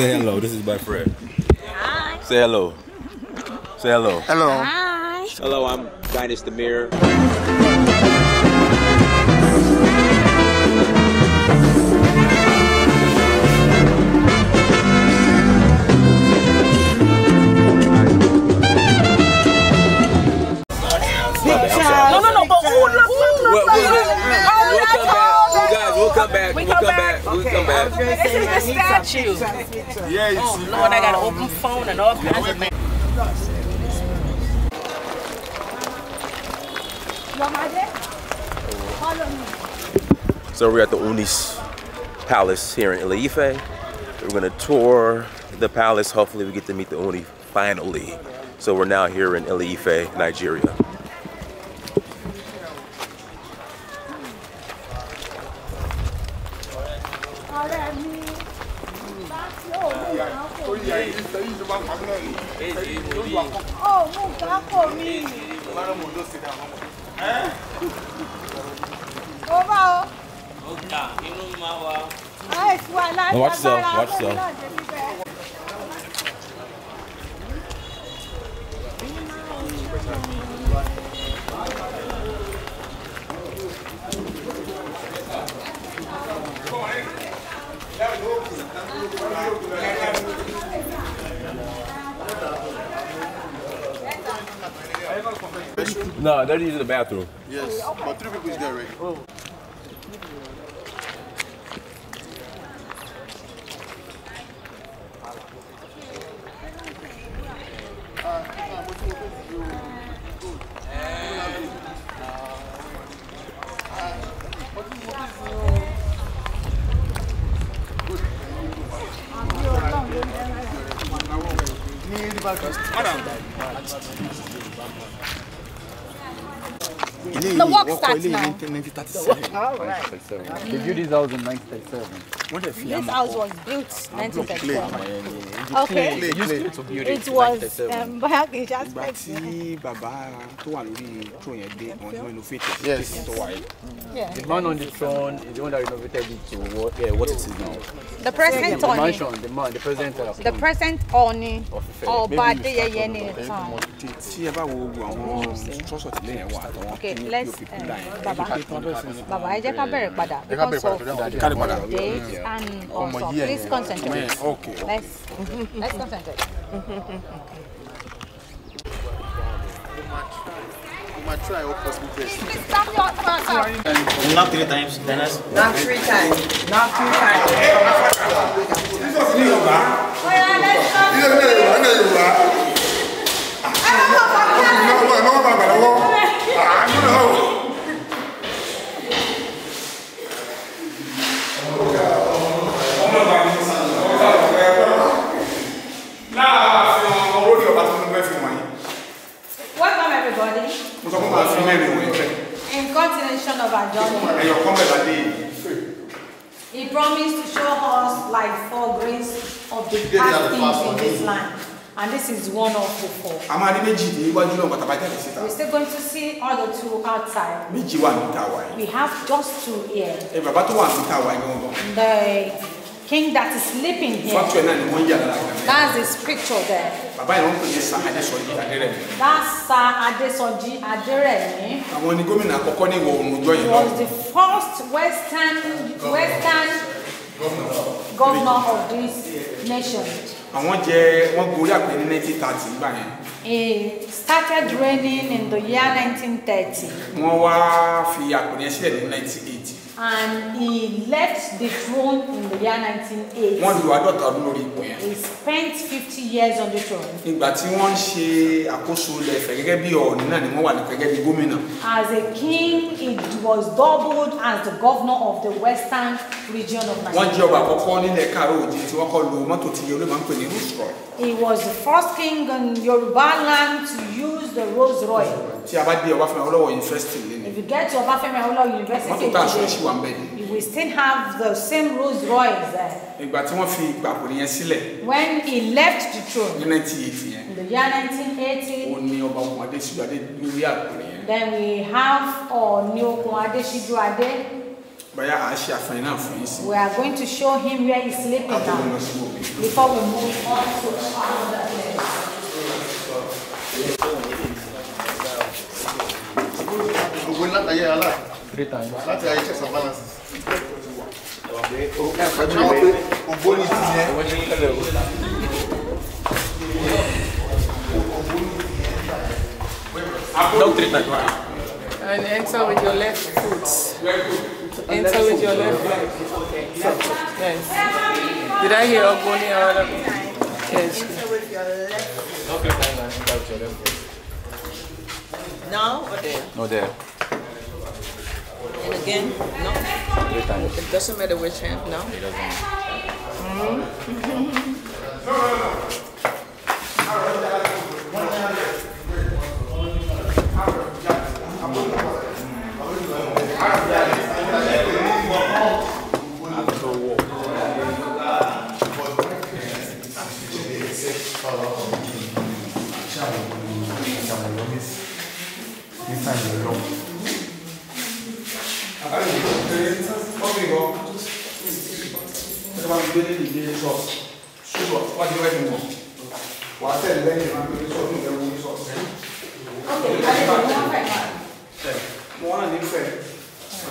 Say hello. This is my friend. Hi. Say hello. Say hello. Hello. Hi. Hello, I'm Dynast Amir. We'll come back. This is the statue. Yeah, it's oh, Lord, I got an open phone and all kinds of things. So we're at the Oni's Palace here in Ile-Ife. We're going to tour the palace. Hopefully we get to meet the Oni finally. So we're now here in Ile-Ife, Nigeria. No, they're using the bathroom. Yes, but 3 people is there already. Oh. Now. They built this house in 1937. This house was built in 1937. Okay. It was back in Jasper. Yes. Yeah. The man on the throne is the one that renovated it to what it is now. The present Oni. The present Oni. Oba Deyeyeni. Okay, let's. Baba, date and also. Please concentrate. Okay. Let's concentrate. Try all possible best. Not 3 times, Dennis. Not 3 times. In continuation of our journey, he promised to show us like 4 grains of the past things in this land. And this is one of the 4. We're still going to see other 2 outside. We have just 2 here. The king that is sleeping here, that's his picture there. That's Sir Adesoji Adeyemi. He was the first Western governor of this nation. He started reigning in the year 1930. And he left the throne in the year 1980. He spent 50 years on the throne. As a king, he was doubled as the governor of the western region of Nigeria. He was the first king in Yoruba land to use the Rolls-Royce. If you get to Obafemi Awolowo University, you will still have the same Rolls-Royce there. When he left the throne in the year 1980, then we have Kwade Shidwade. We are going to show him where he's sleeping now. before we move on to another place. Three times. That's why I check some balances. And enter with your left foot. Enter with your left leg. Yes. Did I hear Ogboni or whatever? Yes. Enter with your left foot. Okay. Now or there? No, there. And again? No. Three times. It doesn't matter which hand, no? It doesn't matter.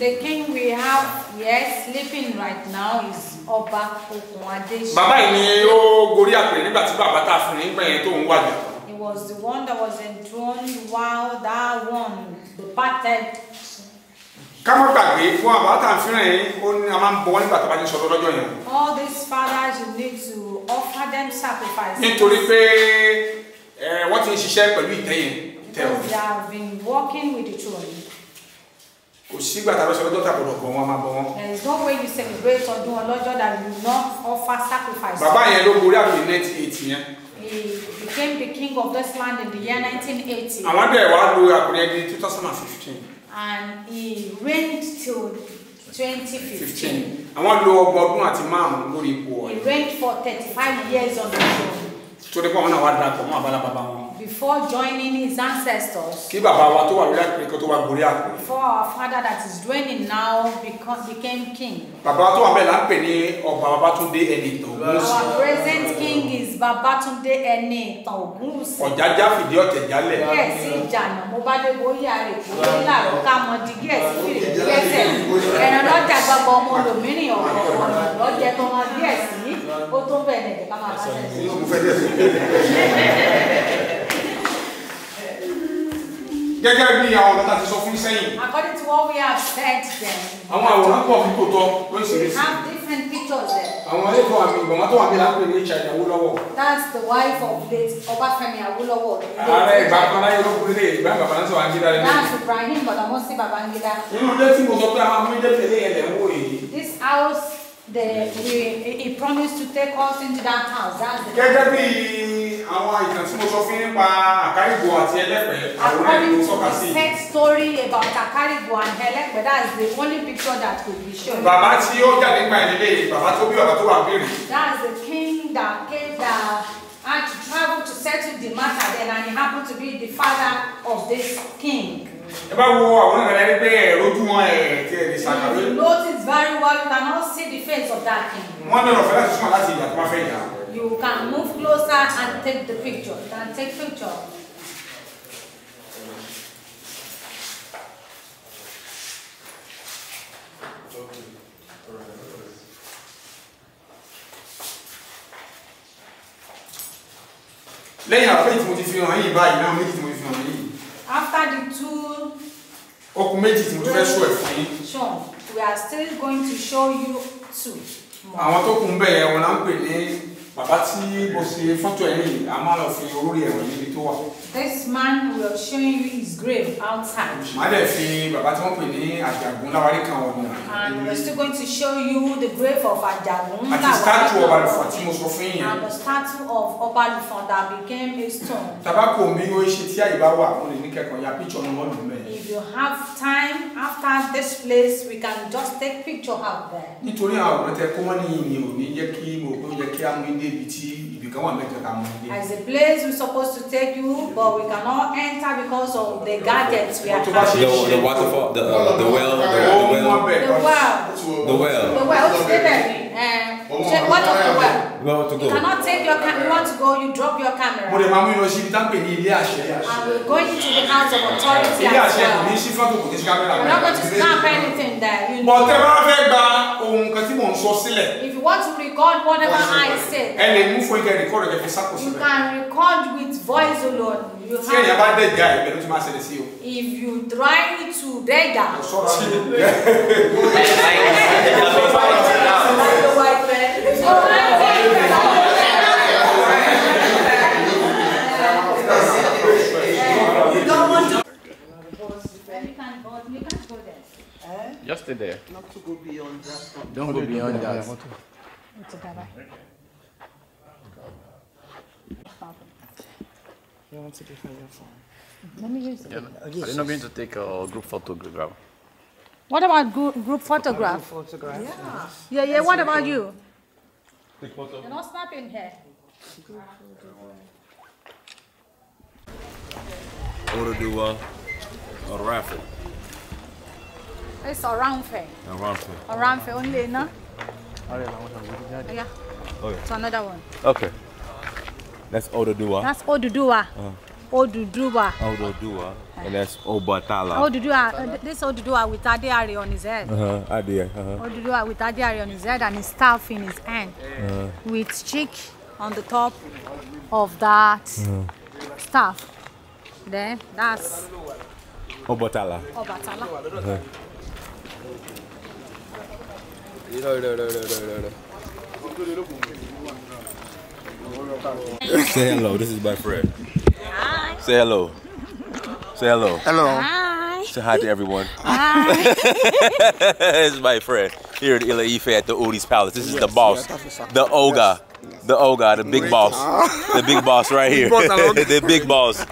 The king we have, yes, sleeping right now is Oba Kwade Shidwade. He was the one that was enthroned while that one departed. All these fathers, you need to offer them sacrifices. Because they have been working with the throne. There is no way you celebrate or do a lodger that you not offer sacrifice. He became the king of this land in the year 1980. And he reigned till 2015. He reigned for 35 years on the throne. Before joining his ancestors, before our father that is reigning now became king. Our present king is Babatunde Eni. According to what we have said then, we have different pictures there. That's the wife of late Obafemi Awolowo. That's Ibrahim Badamosi Babangida. This house, he promised to take us into that house. That's the set story about Akaribo and Hele, but that's the only picture that could be shown. That's the king that gave the and to travel to settle the matter then, and he happened to be the father of this king. You notice very well, you cannot see the face of that king. You can move closer and take the picture. You can take picture. After the two, we are still going to show you two more. This man will show you his grave outside. And we're still going to show you the grave of Adjaguna. And the statue of Oba that became a stone. If you have time after this place, we can just take picture out there. As a place we're supposed to take you, but we cannot enter because of the gadgets we are having. The waterfall, the well. What of the well? Well to go. You cannot take your camera. You want to go, you drop your camera. And we're going into the house of authority as well. We're not going to snap anything there. You know. If you want to record whatever I said, you can record with voice alone. You have if you try to data, you don't want to. You can't go there. Just stay there. Not to go beyond that. Don't go beyond that. You want to give me your phone? Let me use it. Yeah, are you not going to take a group photograph? What about group photograph? Photograph. Yeah. Yeah, yeah. What about you? Take photo. You're not snapping here. Oduduwa, Orafe. It's Orafe. Orafe. Orafe only, no? Yeah. Okay. So another one. Okay. That's Oduduwa. That's Oduduwa. Oduduwa. Oduduwa. And that's Obatala. Oduduwa. This Oduduwa with Adiari on his head. Adiari. Oduduwa with Adiari on his head and his staff in his hand. With chick on the top of that staff. Then that's Obatala. Obatala. Say hello, this is my friend. Hi. Say hello. Say hello. Hello. Hi. Say hi to everyone. Hi. This is my friend here at Ile-Ife at the Udi's Palace. This is the boss, the Oga, the Oga, the big boss. The big boss right here. The big boss.